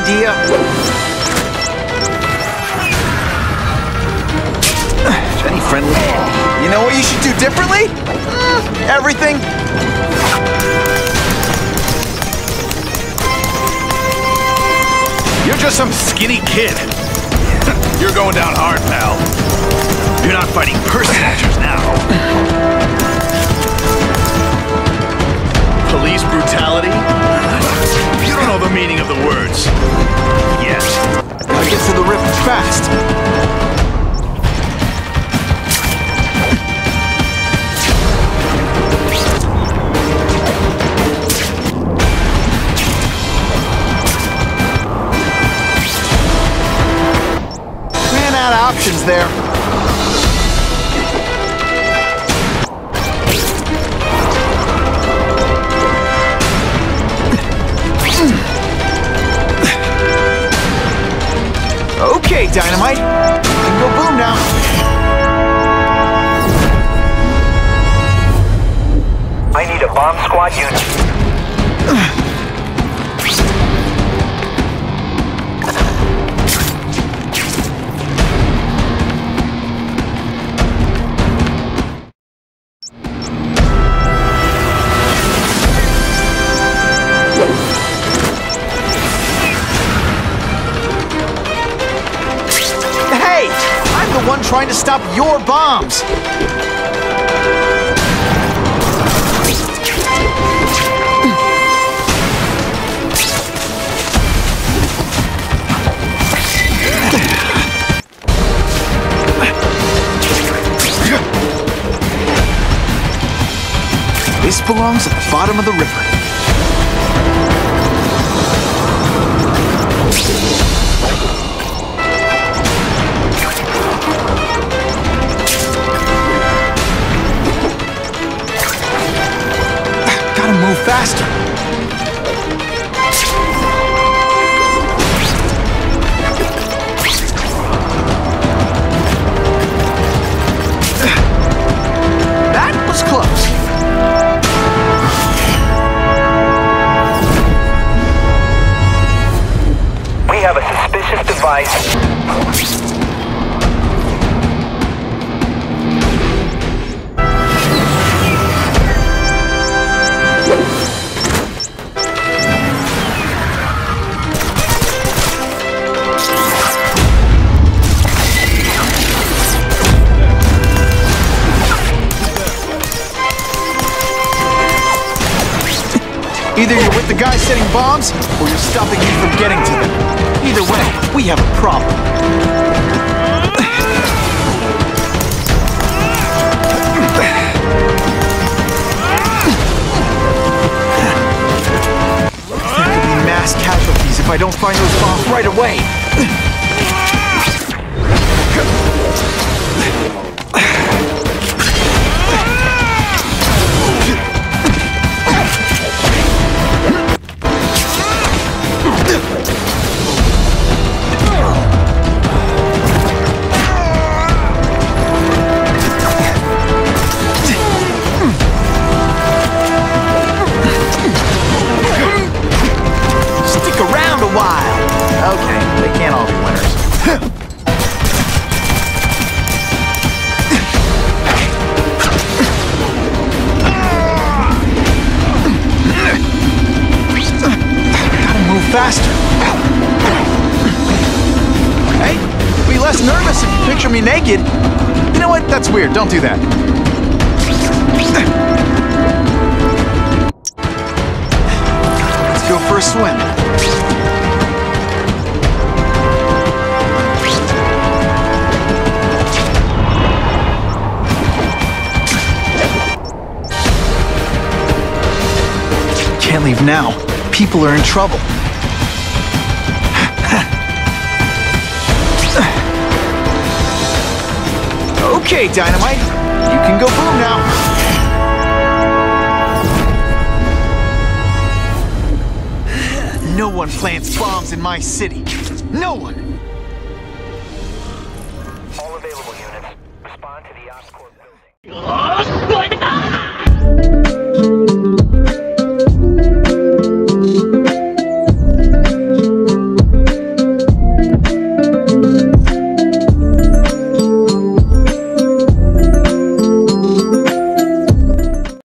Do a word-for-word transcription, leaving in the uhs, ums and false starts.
idea. Jenny friendly. You know what you should do differently? Uh, everything. You're just some skinny kid. You're going down hard, pal. You're not fighting person actors now. Police brutality? You don't know the meaning of the words. Yes. I get to the rift fast. Ran out of options there. Okay, Dynamite. You can go boom now. I need a bomb squad unit. Trying to stop your bombs. This belongs at the bottom of the river. Faster. That was close. We have a suspicious device. Either you're with the guy setting bombs, or you're stopping him from getting to them. Either way, we have a problem. There could be mass casualties if I don't find those bombs right away. Faster. Hey, be less nervous if you picture me naked. You know what? That's weird. Don't do that. Let's go for a swim. Can't leave now. People are in trouble. Okay, Dynamite, you can go boom now. No one plants bombs in my city. No one.